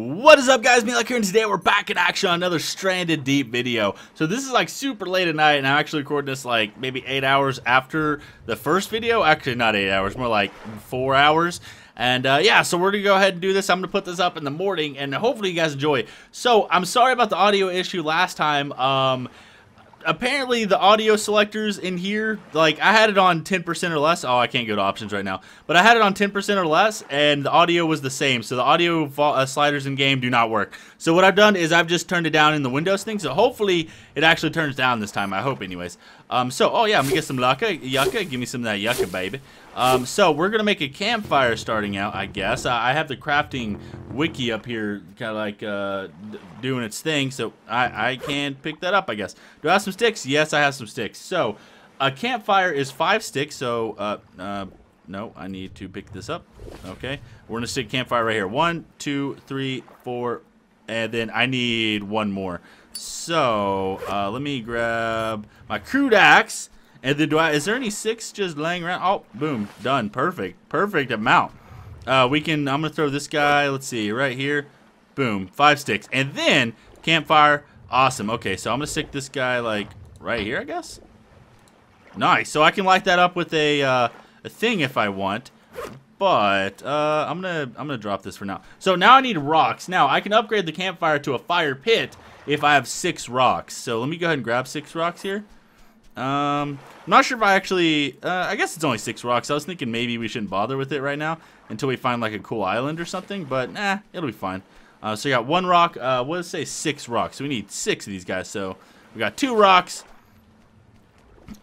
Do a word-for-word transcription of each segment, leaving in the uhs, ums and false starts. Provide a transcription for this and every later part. What is up, guys? Meelek here, and today we're back in action on another Stranded Deep video. So this is like super late at night, and I'm actually recording this like maybe eight hours after the first video. Actually, not eight hours, more like four hours. And uh, yeah, so we're gonna go ahead and do this. I'm gonna put this up in the morning, and hopefully you guys enjoy. So I'm sorry about the audio issue last time. Um, apparently the audio selectors in here, like I had it on ten percent or less. Oh, I can't go to options right now, but I had it on ten percent or less and the audio was the same. So the audio uh, sliders in game do not work. So what I've done is I've just turned it down in the Windows thing. So hopefully it actually turns down this time. I hope anyways. Um, so, oh yeah, I'm gonna get some yucca, yucca. Give me some of that yucca, baby. Um, so we're gonna make a campfire starting out, I guess. I, I have the crafting wiki up here, kind of like uh, d doing its thing, so I, I can pick that up, I guess. Do I have some sticks? Yes, I have some sticks. So a campfire is five sticks. So uh, uh, no, I need to pick this up. Okay, we're gonna stick campfire right here. One, two, three, four, and then I need one more. So uh, let me grab my crude axe. And then do I, is there any six just laying around? Oh, boom, done, perfect, perfect amount. Uh, we can, I'm gonna throw this guy, let's see, right here, boom, five sticks. And then, campfire, awesome. Okay, so I'm gonna stick this guy like right here, I guess. Nice, so I can light that up with a, uh, a thing if I want, but uh, I'm gonna, I'm gonna drop this for now. So now I need rocks. Now I can upgrade the campfire to a fire pit if I have six rocks. So let me go ahead and grab six rocks here. Um, I'm not sure if I actually, uh, I guess it's only six rocks. I was thinking maybe we shouldn't bother with it right now until we find like a cool island or something, but nah, it'll be fine. Uh, so you got one rock, uh, what does it say? Six rocks. So we need six of these guys. So we got two rocks.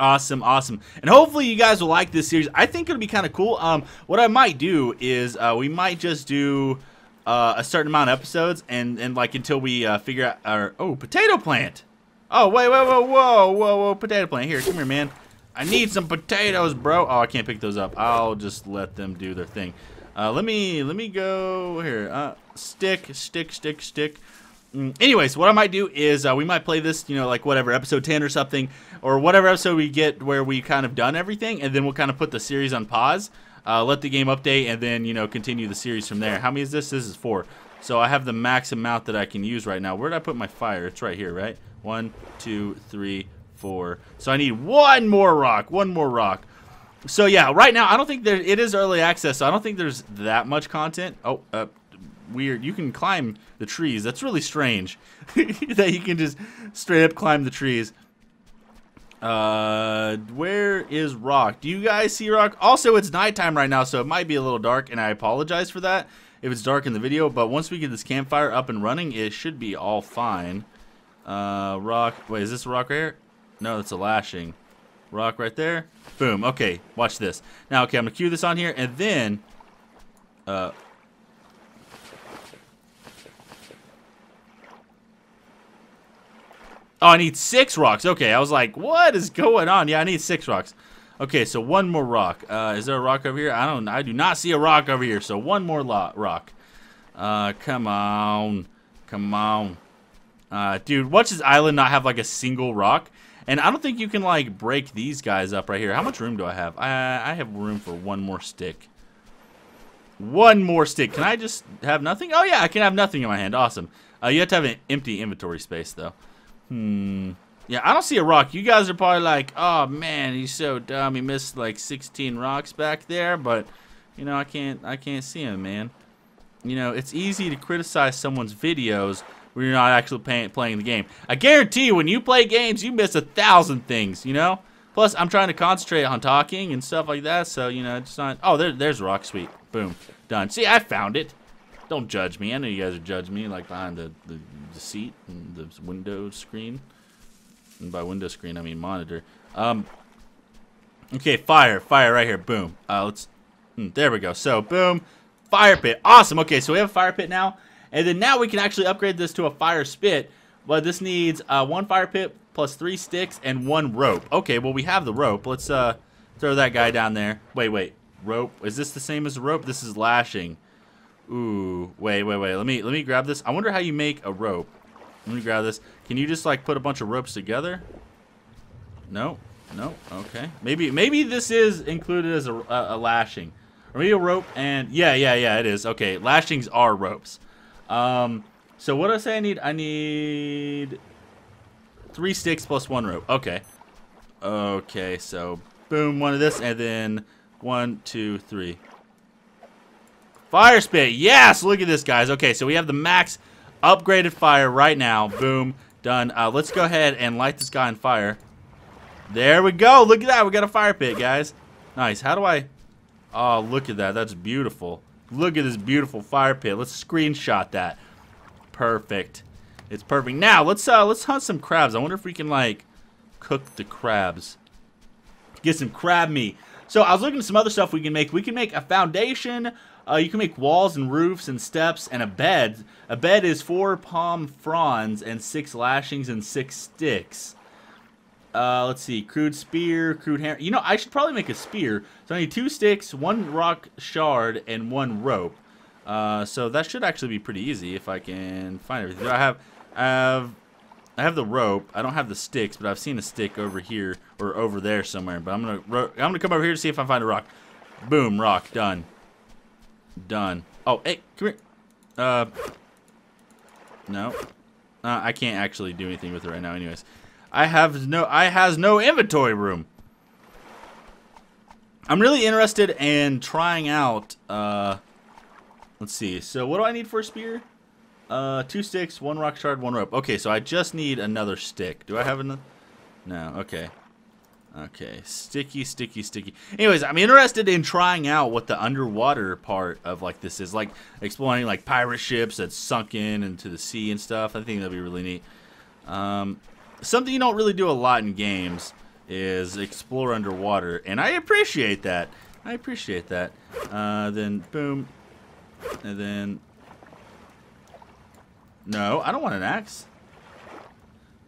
Awesome, awesome. And hopefully you guys will like this series. I think it'll be kind of cool. Um, what I might do is, uh, we might just do, uh, a certain amount of episodes and, and like until we, uh, figure out our, oh, potato plant. Oh, wait, wait, whoa, whoa, whoa, whoa, potato plant. Here, come here, man. I need some potatoes, bro. Oh, I can't pick those up. I'll just let them do their thing. Uh, let me, let me go here. Uh, stick, stick, stick, stick. Mm. Anyways, what I might do is uh, we might play this, you know, like whatever, episode ten or something, or whatever episode we get where we kind of done everything, and then we'll kind of put the series on pause, uh, let the game update, and then, you know, continue the series from there. How many is this? This is four. So I have the max amount that I can use right now. Where did I put my fire? It's right here, right? One, two, three, four. So I need one more rock, one more rock. So yeah, right now, I don't think there, it is early access, so I don't think there's that much content. Oh, uh, weird, you can climb the trees. That's really strange that you can just straight up climb the trees. Uh, where is rock? Do you guys see rock? Also, it's nighttime right now, so it might be a little dark, and I apologize for that if it's dark in the video, but once we get this campfire up and running, it should be all fine. Uh, rock. Wait, is this a rock right here? No, that's a lashing. Rock right there. Boom. Okay, watch this. Now, okay, I'm gonna cue this on here, and then, uh, oh, I need six rocks. Okay, I was like, what is going on? Yeah, I need six rocks. Okay, so one more rock. Uh, is there a rock over here? I don't. I do not see a rock over here. So one more lot rock. Uh, come on, come on. Uh, dude, watch this island not have like a single rock, and I don't think you can like break these guys up right here. How much room do I have? I, I have room for one more stick. One more stick. Can I just have nothing? Oh yeah, I can have nothing in my hand. Awesome. Uh, you have to have an empty inventory space though. Hmm. Yeah, I don't see a rock. You guys are probably like, oh man, he's so dumb. He missed like sixteen rocks back there, but you know I can't. I can't see him, man. You know it's easy to criticize someone's videos. We're not actually pay playing the game. I guarantee you, when you play games, you miss a thousand things, you know? Plus, I'm trying to concentrate on talking and stuff like that, so, you know, it's not... Oh, there, there's rock, sweet. Boom. Done. See, I found it. Don't judge me. I know you guys are judging me, like, behind the, the, the seat and the window screen. And by window screen, I mean monitor. Um, okay, fire. Fire right here. Boom. Uh, let's... Mm, there we go. So, boom. Fire pit. Awesome. Okay, so we have a fire pit now. And then now we can actually upgrade this to a fire spit, but this needs uh, one fire pit plus three sticks and one rope. Okay, well we have the rope. Let's uh, throw that guy down there. Wait, wait, rope. Is this the same as the rope? This is lashing. Ooh, wait, wait, wait. Let me let me grab this. I wonder how you make a rope. Let me grab this. Can you just like put a bunch of ropes together? No, no. Okay. Maybe maybe this is included as a, a, a lashing, or maybe a rope. And yeah, yeah, yeah. It is. Okay, lashings are ropes. Um, so what do I say I need? I need three sticks plus one rope. Okay. Okay, so boom, one of this, and then one, two, three. Fire spit, yes! Look at this, guys. Okay, so we have the max upgraded fire right now. Boom, done. Uh, let's go ahead and light this guy on fire. There we go. Look at that. We got a fire pit, guys. Nice. How do I... Oh, look at that. That's beautiful. Look at this beautiful fire pit. Let's screenshot that. Perfect. It's perfect. Now, let's uh, let's hunt some crabs. I wonder if we can, like, cook the crabs. Get some crab meat. So, I was looking at some other stuff we can make. We can make a foundation. Uh, you can make walls and roofs and steps and a bed. A bed is four palm fronds and six lashings and six sticks. Uh, let's see, crude spear, crude hammer. You know, I should probably make a spear. So I need two sticks, one rock shard, and one rope. Uh, so that should actually be pretty easy if I can find everything. I have, I have, I have the rope. I don't have the sticks, but I've seen a stick over here or over there somewhere. But I'm gonna, ro I'm gonna come over here to see if I find a rock. Boom, rock, done, done. Oh, hey, come here. Uh, no, uh, I can't actually do anything with it right now. Anyways. I have no, I has no inventory room. I'm really interested in trying out, uh, let's see. So what do I need for a spear? Uh, two sticks, one rock shard, one rope. Okay, so I just need another stick. Do I have another? No, okay. Okay, sticky, sticky, sticky. Anyways, I'm interested in trying out what the underwater part of, like, this is. Like, exploring, like, pirate ships that sunk in into the sea and stuff. I think that'd be really neat. Um... Something you don't really do a lot in games is explore underwater, and I appreciate that. I appreciate that. Uh, then, boom. And then... No, I don't want an axe.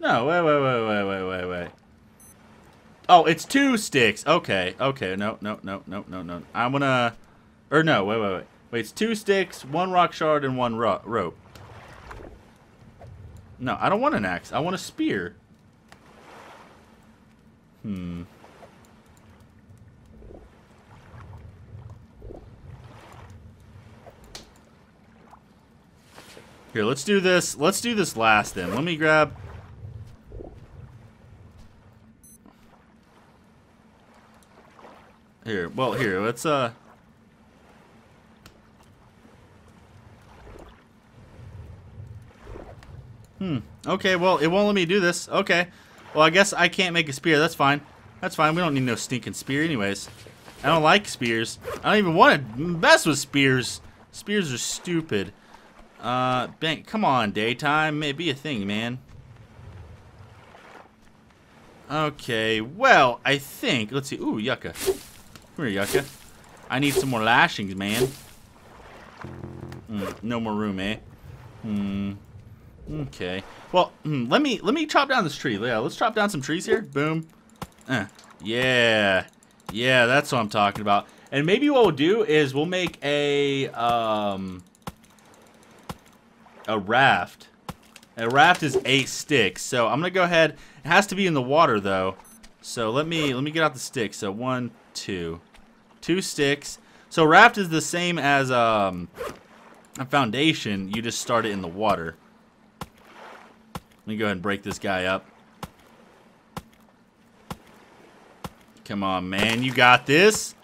No, wait, wait, wait, wait, wait, wait, wait. Oh, it's two sticks. Okay, okay, no, no, no, no, no, no. I want to... Or no, wait, wait, wait. Wait, it's two sticks, one rock shard, and one ro- rope. No, I don't want an axe. I want a spear. Hmm. Here, let's do this. Let's do this last then. Let me grab... Here, well, here, let's, uh... Hmm. Okay, well, it won't let me do this. Okay. Well, I guess I can't make a spear. That's fine. That's fine. We don't need no stinking spear anyways. I don't like spears. I don't even want to mess with spears. Spears are stupid. Uh, bang. Come on, daytime. May be a thing, man. Okay. Well, I think... Let's see. Ooh, yucca. Come here, yucca. I need some more lashings, man. Mm, no more room, eh? Hmm... Okay. Well, let me let me chop down this tree. Yeah, let's chop down some trees here. Boom. Uh, yeah. Yeah, that's what I'm talking about. And maybe what we'll do is we'll make a um a raft. A raft is eight sticks. So I'm gonna go ahead. It has to be in the water though. So let me let me get out the sticks. So one, two, two sticks. So raft is the same as um a foundation. You just start it in the water. Let me go ahead and break this guy up. Come on, man. You got this.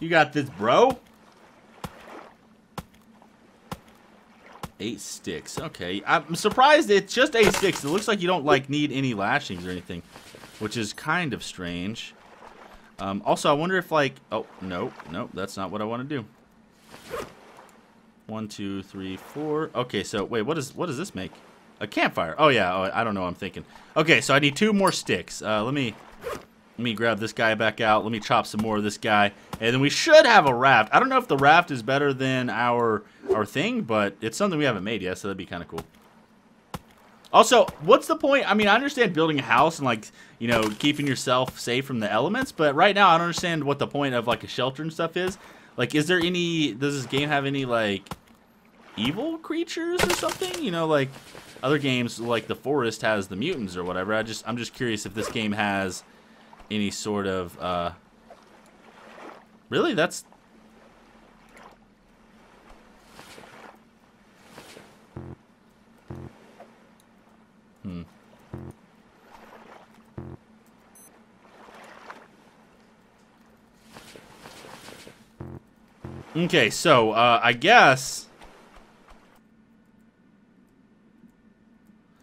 You got this, bro. Eight sticks. Okay. I'm surprised it's just eight sticks. It looks like you don't, like, need any lashings or anything, which is kind of strange. Um, also, I wonder if, like... Oh, no. No, that's not what I want to do. One, two, three, four. Okay, so, wait. What is, what does this make? A campfire. Oh, yeah. Oh, I don't know what I'm thinking. Okay, so I need two more sticks. Uh, let me let me grab this guy back out. Let me chop some more of this guy. And then we should have a raft. I don't know if the raft is better than our, our thing, but it's something we haven't made yet, so that'd be kind of cool. Also, what's the point? I mean, I understand building a house and, like, you know, keeping yourself safe from the elements, but right now I don't understand what the point of, like, a shelter and stuff is. Like, is there any... Does this game have any, like, evil creatures or something? You know, like... Other games, like The Forest, has the mutants or whatever. I just, I'm just curious if this game has any sort of, uh... Really? That's... Hmm. Okay, so, uh, I guess...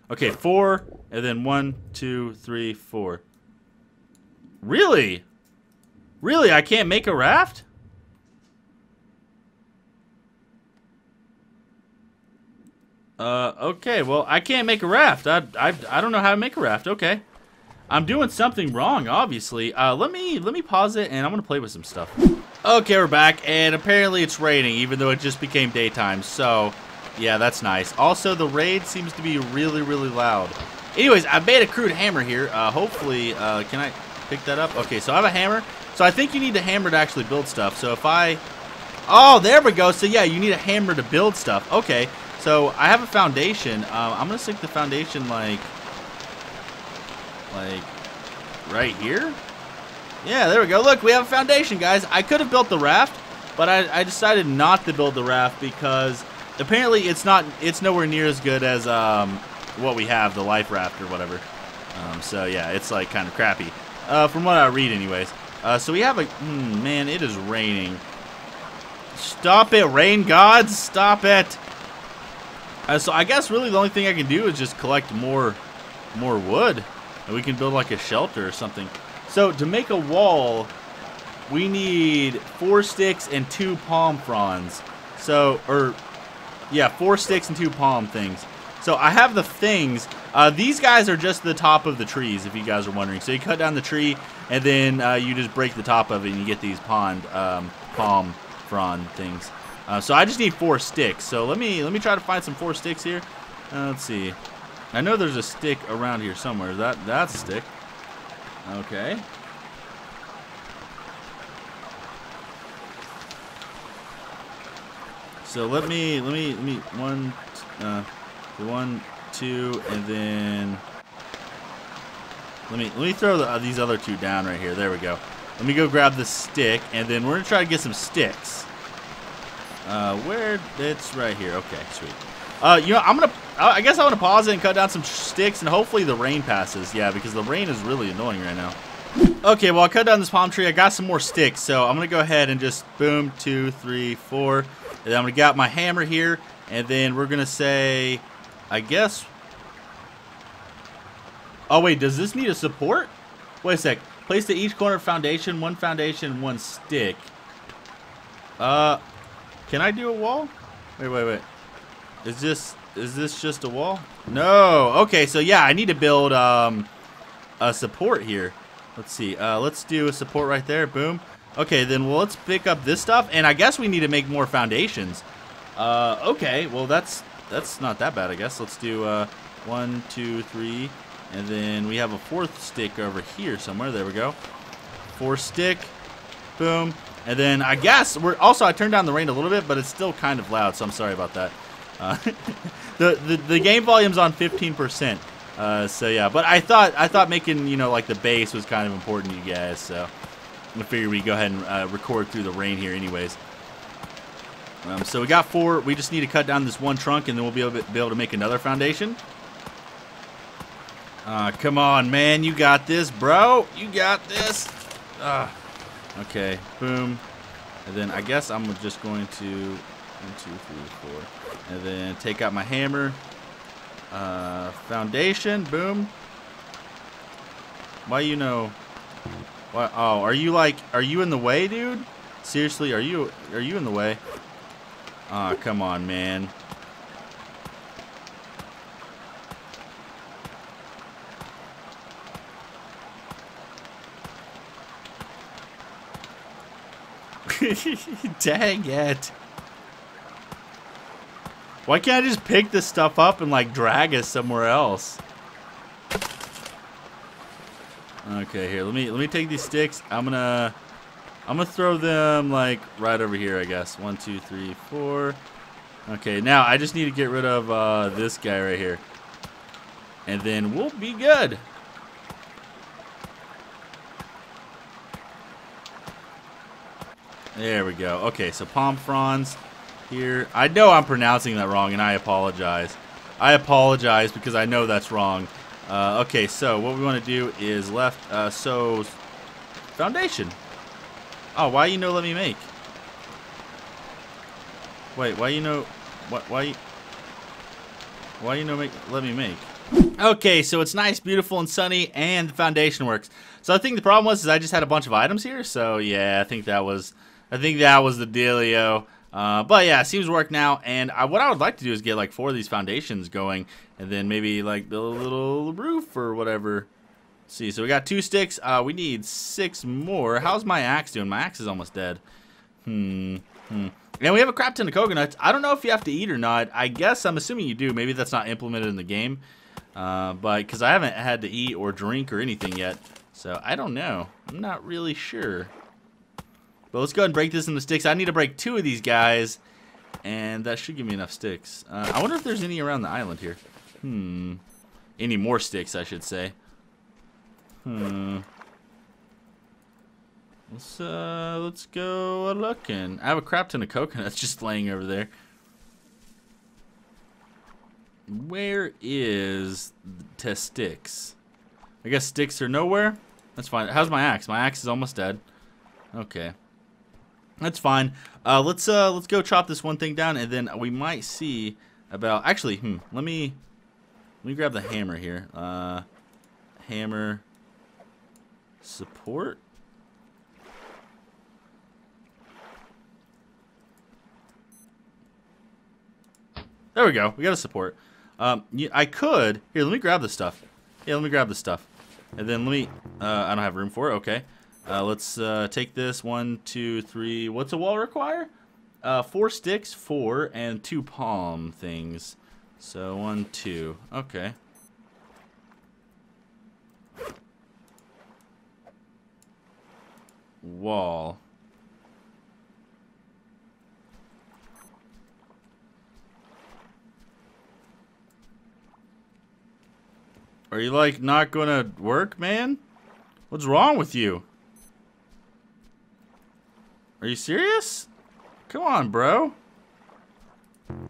Okay, four, and then one, two, three, four. Really? Really? I can't make a raft? Uh, okay, well, I can't make a raft. I, I, I don't know how to make a raft. Okay. I'm doing something wrong, obviously. Uh, let me, let me pause it, and I'm gonna play with some stuff. Okay, we're back, and apparently it's raining, even though it just became daytime, so... Yeah, that's nice. Also, the raid seems to be really, really loud. Anyways, I made a crude hammer here. Uh, hopefully, uh, can I pick that up? Okay, so I have a hammer. So I think you need a hammer to actually build stuff. So if I... Oh, there we go. So yeah, you need a hammer to build stuff. Okay, so I have a foundation. Um, I'm going to stick the foundation, like... Like, right here? Yeah, there we go. Look, we have a foundation, guys. I could have built the raft, but I, I decided not to build the raft because... Apparently, it's not. It's nowhere near as good as um, what we have, the life raft or whatever. Um, so yeah, it's like kind of crappy, uh, from what I read, anyways. Uh, so we have a mm, man. It is raining. Stop it, rain gods! Stop it. Uh, so I guess really the only thing I can do is just collect more, more wood, and we can build like a shelter or something. So to make a wall, we need four sticks and two palm fronds. So or Yeah, four sticks and two palm things. So I have the things. Uh, these guys are just the top of the trees, if you guys are wondering. So you cut down the tree, and then uh, you just break the top of it, and you get these pond, um, palm frond things. Uh, so I just need four sticks. So let me let me try to find some four sticks here. Uh, let's see. I know there's a stick around here somewhere. That that's a stick. Okay. So let me, let me, let me, one, uh, one, two, and then, let me, let me throw the, uh, these other two down right here. There we go. Let me go grab the stick, and then we're going to try to get some sticks. Uh, where, it's right here. Okay, sweet. Uh, you know, I'm going to, I guess I want to pause it and cut down some sticks, and hopefully the rain passes. Yeah, because the rain is really annoying right now. Okay, well, I cut down this palm tree. I got some more sticks, so I'm going to go ahead and just, boom, two, three, four. And I'm going to get my hammer here, and then we're going to say, I guess... Oh, wait, does this need a support? Wait a sec. Place to each corner foundation, one foundation, one stick. Uh, can I do a wall? Wait, wait, wait. Is this, is this just a wall? No. Okay, so yeah, I need to build um, a support here. Let's see. Uh, let's do a support right there. Boom. Okay, then well, let's pick up this stuff, and I guess we need to make more foundations. Uh, okay, well that's that's not that bad, I guess. Let's do uh, one, two, three, and then we have a fourth stick over here somewhere. There we go. Four stick, boom, and then I guess we're also I turned down the rain a little bit, but it's still kind of loud, so I'm sorry about that. Uh, the, the the game volume's on fifteen percent. Uh, so yeah, but I thought I thought making you know like the bass was kind of important to you guys, so. I figure we go ahead and uh, record through the rain here anyways. Um, so we got four. We just need to cut down this one trunk, and then we'll be able to, be able to make another foundation. Uh, come on, man. You got this, bro. You got this. Uh, okay. Boom. And then I guess I'm just going to... One, two, three, four. And then take out my hammer. Uh, foundation. Boom. Why you know... What? Oh, are you like, are you in the way, dude? Seriously, are you, are you in the way? Aw, oh, come on, man. Dang it. Why can't I just pick this stuff up and like drag us somewhere else? Okay, here. Let me let me take these sticks. I'm gonna I'm gonna throw them like right over here, I guess. One, two, three, four. Okay, now I just need to get rid of uh, this guy right here, and then we'll be good. There we go. Okay, so palm fronds here. I know I'm pronouncing that wrong, and I apologize. I apologize because I know that's wrong. Uh, okay, so what we want to do is left. Uh, so, foundation. Oh, why you no let me make? Wait, why you no? What? Why? You, why you no make? Let me make. Okay, so it's nice, beautiful, and sunny, and the foundation works. So I think the problem was is I just had a bunch of items here. So yeah, I think that was, I think that was the dealio. Uh, but yeah, it seems to work now, and I, what I would like to do is get like four of these foundations going, and then maybe like build a little roof or whatever. Let's see, so we got two sticks. Uh, we need six more. How's my axe doing? My axe is almost dead. Hmm. Hmm. And we have a crap ton of coconuts. I don't know if you have to eat or not. I guess I'm assuming you do. Maybe that's not implemented in the game, uh, but because I haven't had to eat or drink or anything yet, so I don't know. I'm not really sure. But let's go ahead and break this into sticks. I need to break two of these guys, and that should give me enough sticks. Uh, I wonder if there's any around the island here. Hmm. Any more sticks, I should say. Hmm. Let's, uh, let's go looking. I have a crap ton of coconuts just laying over there. Where is the test sticks? I guess sticks are nowhere. That's fine. How's my axe? My axe is almost dead. Okay. That's fine. Uh, let's uh, let's go chop this one thing down, and then we might see about. Actually, hmm, let me let me grab the hammer here. Uh, hammer support. There we go. We got a support. Um, I could here. Let me grab this stuff. Yeah, let me grab this stuff, and then let me. Uh, I don't have room for it. Okay. Uh, let's uh, take this one, two, three. What's a wall require? Uh, four sticks, four, and two palm things. So one, two. Okay. Wall. Are you like not gonna work, man? What's wrong with you? Are you serious? Come on, bro.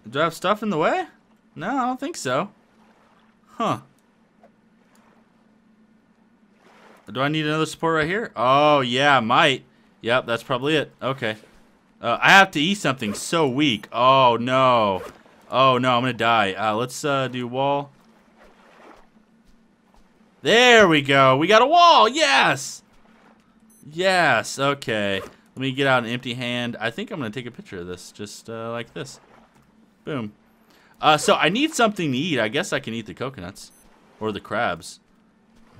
Do I have stuff in the way? No, I don't think so. Huh. Do I need another support right here? Oh, yeah, I might. Yep, that's probably it. Okay. Uh, I have to eat something so weak. Oh, no. Oh, no, I'm going to die. Uh, let's uh, do wall. There we go. We got a wall. Yes. Yes. Okay. Let me get out an empty hand. I think I'm going to take a picture of this, just uh, like this. Boom. Uh, so I need something to eat. I guess I can eat the coconuts or the crabs.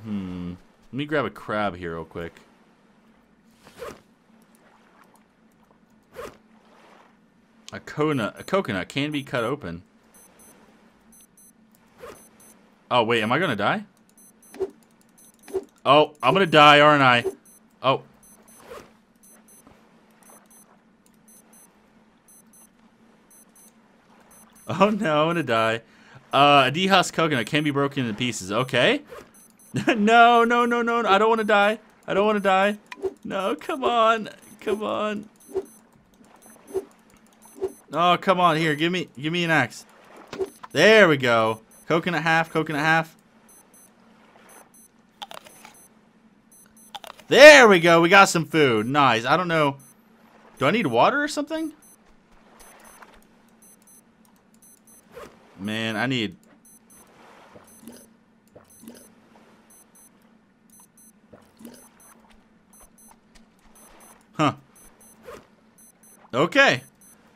Hmm. Let me grab a crab here real quick. A coconut, a coconut can be cut open. Oh, wait. Am I going to die? Oh, I'm going to die, aren't I? Oh. Oh no, I'm gonna die. Uh, a dehusked coconut can be broken into pieces. Okay. no, no, no, no, no. I don't want to die. I don't want to die. No, come on, come on. Oh, come on here. Give me, give me an axe. There we go. Coconut half, coconut half. There we go. We got some food. Nice. I don't know. Do I need water or something? Man, I need... Huh. Okay.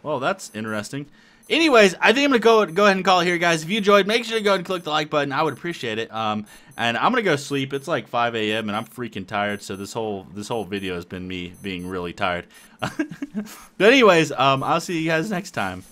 Well, that's interesting. Anyways, I think I'm going to go go ahead and call it here, guys. If you enjoyed, make sure to go ahead and click the like button. I would appreciate it. Um, and I'm going to go sleep. It's like five A M and I'm freaking tired, so this whole this whole video has been me being really tired. But anyways, um, I'll see you guys next time.